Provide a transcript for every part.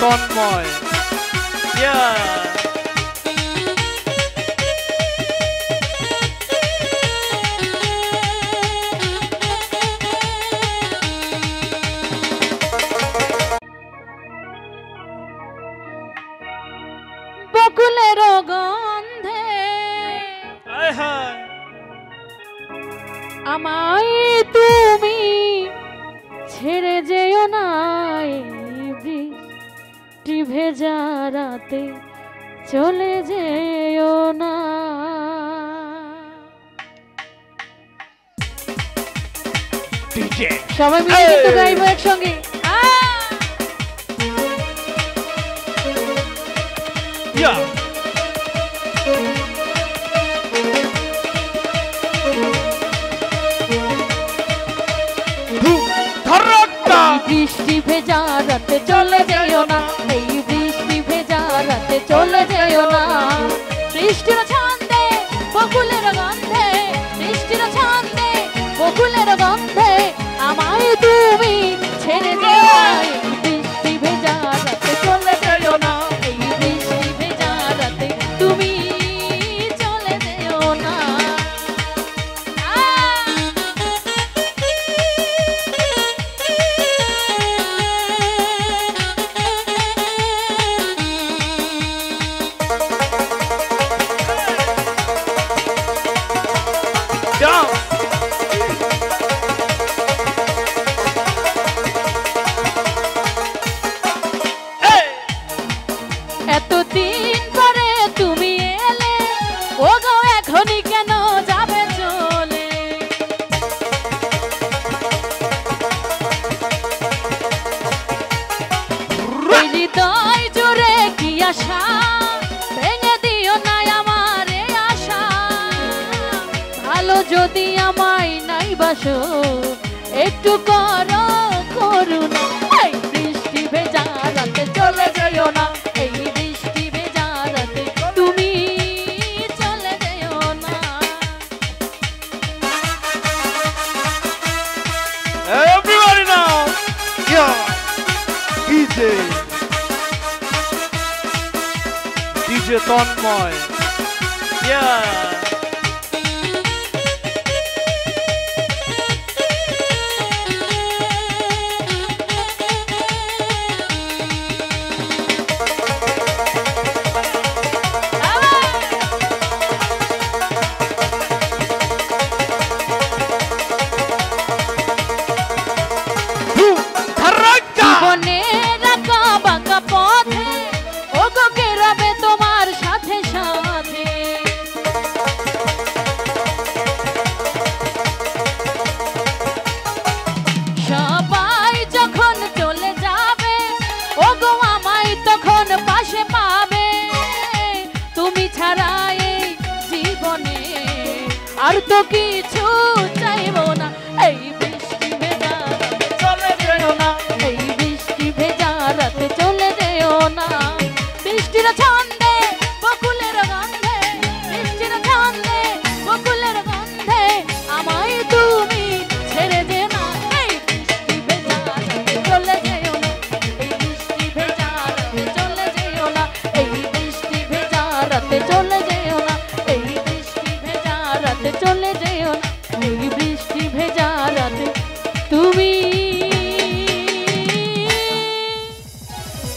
Tanmoy. Yeah. चले JO ना सबाई मिले तो गाइब एक संगे बृष्टि भेजा राते चले जेओ ना चले जाओ ना बृष्टिर छांदे बकुलेर गंधे बृष्टिर छांदे बकुलेर गंधे आमाय तुमी छेड़े जाओ बृष्टि भेजा राते चले जाओ ना बृष्टि भेजा राते तुमी चले जाओ ना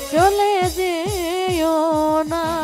चले जेओ ना।